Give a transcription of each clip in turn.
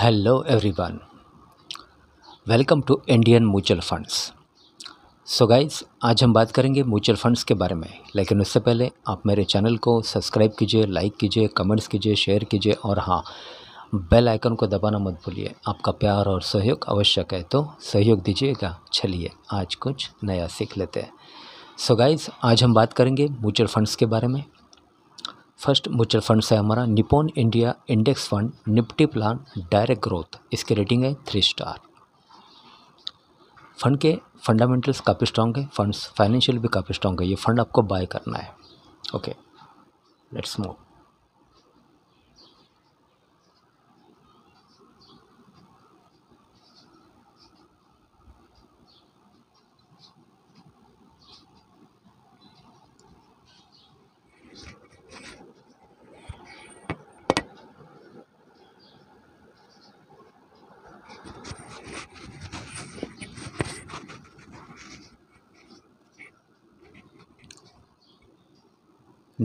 Hello everyone, welcome to Indian mutual funds. So guys, आज हम बात करेंगे म्यूचुअल फंड्स के बारे में, लेकिन उससे पहले आप मेरे चैनल को सब्सक्राइब कीजिए, लाइक कीजिए, कमेंट्स कीजिए, शेयर कीजिए और हाँ, बेल आइकन को दबाना मत भूलिए। आपका प्यार और सहयोग आवश्यक है, तो सहयोग दीजिएगा। चलिए आज कुछ नया सीख लेते हैं। सो गाइज़, आज हम बात करेंगे म्यूचुअल फंड्स के बारे में। फर्स्ट म्यूचुअल फंड्स है हमारा Nippon India index fund Nifty plan direct growth. इसकी रेटिंग है 3 स्टार। फंड के फंडामेंटल्स काफ़ी स्ट्रॉन्ग है, फंड्स फाइनेंशियल भी काफ़ी स्ट्रॉन्ग है। ये फंड आपको बाय करना है। Okay, let's move.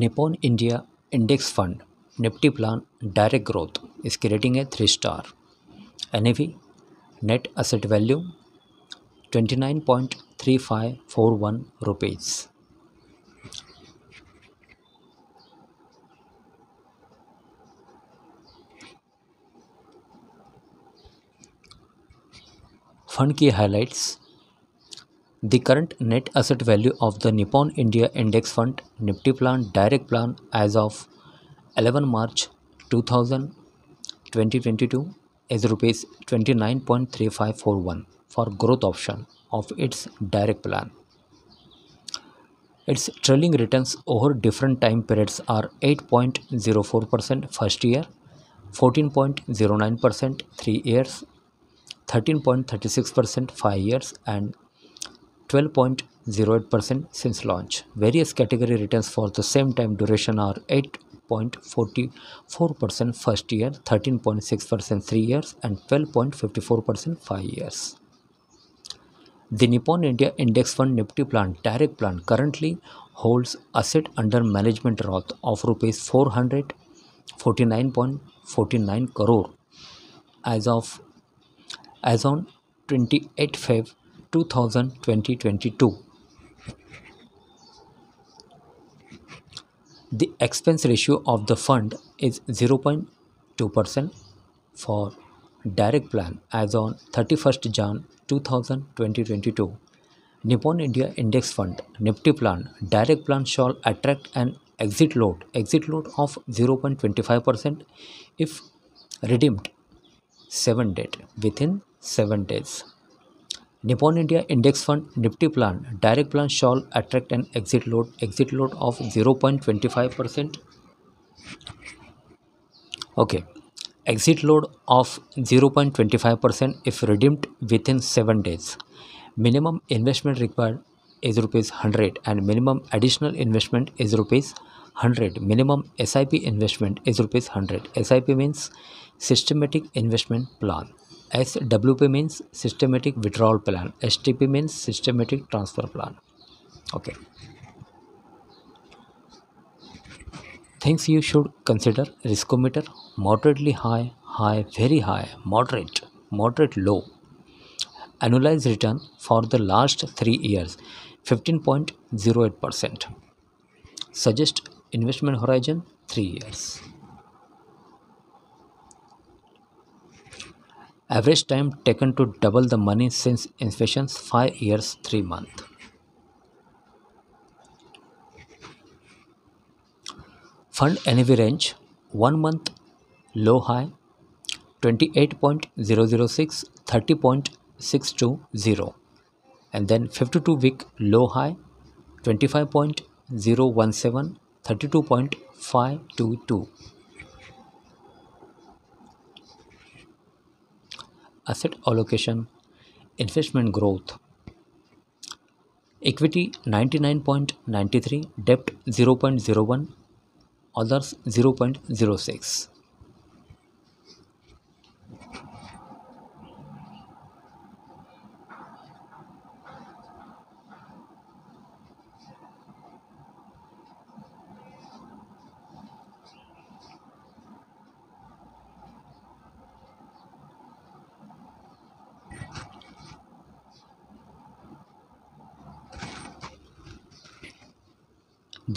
Nippon India index fund Nifty plan direct growth, इसकी रेटिंग है 3 star. NAV net asset value 29.3541 rupees. Fund की highlights. The current net asset value of the Nippon India Index Fund Nifty Plan Direct Plan as of 11 March 2022 is rupees 29.3541 for growth option of its direct plan. Its trailing returns over different time periods are 8.04% first year, 14.09% 3 years, 13.36% 5 years, and 12.08% since launch. Various category returns for the same time duration are 8.44% first year, 13.6% 3 years, and 12.54% 5 years. The Nippon India Index Fund Nifty Plan Direct Plan currently holds asset under management worth of rupees 449.49 crore as on 28 Feb 2022. The expense ratio of the fund is 0.2% for direct plan as on 31st Jan 2022. Nippon India Index Fund Nifty Plan Direct Plan shall attract an exit load of 0.25% if redeemed 7 days. Nippon India Index Fund Nifty Plan Direct Plan shall attract an exit load of 0.25%. Okay, exit load of 0.25% if redeemed within 7 days. Minimum investment required is rupees 100 and minimum additional investment is rupees 100. Minimum SIP investment is rupees 100. SIP means systematic investment plan. SWP means systematic withdrawal plan. STP means systematic transfer plan. Okay, things you should consider: riskometer, moderately high, high, very high, moderate, moderate low. Annualized return for the last 3 years, 15.08%. Suggest investment horizon 3 years. Average time taken to double the money since inception, 5 years 3 months. Fund NAV range: 1 month low high 28.006 30.620, and then 52 week low high 25.017 32.522. Asset allocation: investment growth, equity 99.93, debt 0.01, others 0.06.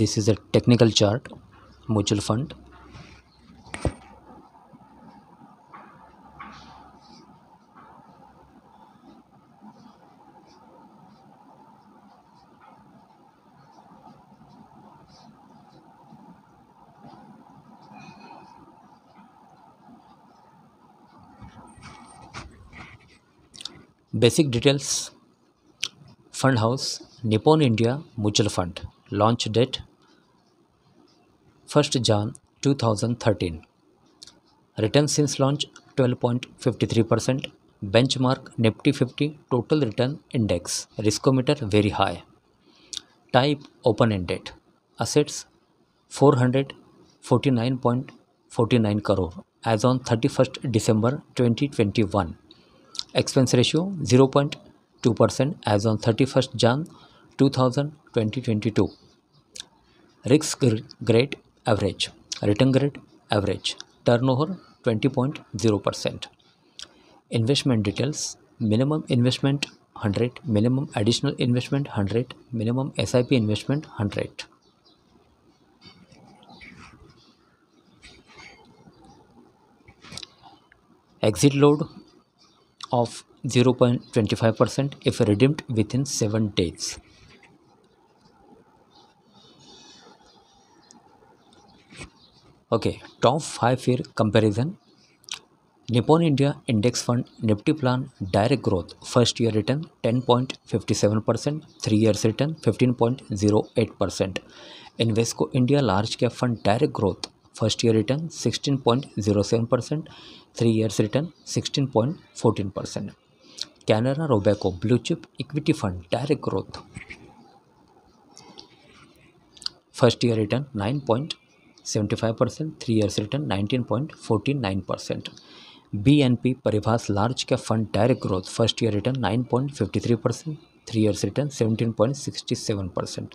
This is a technical chart, mutual fund. Basic details: fund house Nippon India Mutual Fund, launch date 1st Jan 2013, return since launch 12.53%, benchmark Nifty 50 Total Return Index, riskometer very high, type open-ended, assets 449.49 crore as on 31st December 2021. Expense ratio 0.2% as on 31st Jan 2022. Risk grade average, return grade average, turnover 20.0%. Investment details: minimum investment 100, minimum additional investment 100, minimum SIP investment 100. Exit load of 0.25% if redeemed within 7 days. Okay, top 5 year comparison. Nippon India Index Fund Nifty Plan Direct Growth, first year return 10.57%, 3 years return 15.08%. Invesco India Large Cap Fund Direct Growth, first year return 16.07%, 3 years return 16.14%. Canara Robeco Blue Chip Equity Fund Direct Growth, first year return 9.75%, 3 years return 19.49%. BNP Paribas Large Cap Fund Direct Growth, first year return 9.53%, 3 years return 17.67%.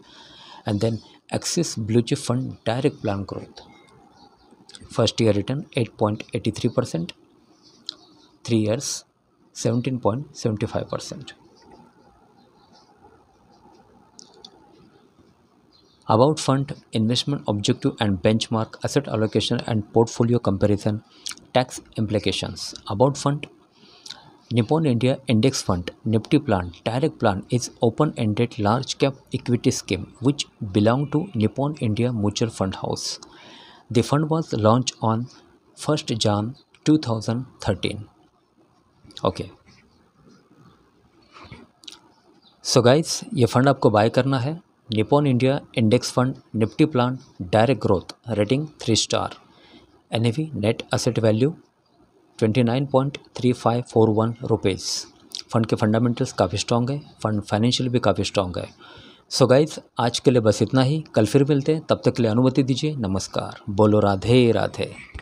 And then Axis Bluechip Fund Direct Plan Growth, first year return 8.83%, 3 years 17.75%. About fund: investment objective and benchmark, asset allocation and portfolio comparison, tax implications. About fund: Nippon India Index Fund Nifty Plan Direct Plan is open-ended large cap equity scheme which belong to Nippon India Mutual Fund House. The fund was launched on 1st Jan 2013. Okay. So guys, ये fund आपको buy करना है. Nippon India Index Fund Nifty Plan Direct Growth, rating 3 star, NAV net asset value 29.3541 rupees. Fund के fundamentals काफ़ी strong है, fund financial भी काफ़ी strong है. सो गाइज, आज के लिए बस इतना ही. कल फिर मिलते हैं, तब तक के लिए अनुमति दीजिए. नमस्कार. बोलो राधे राधे.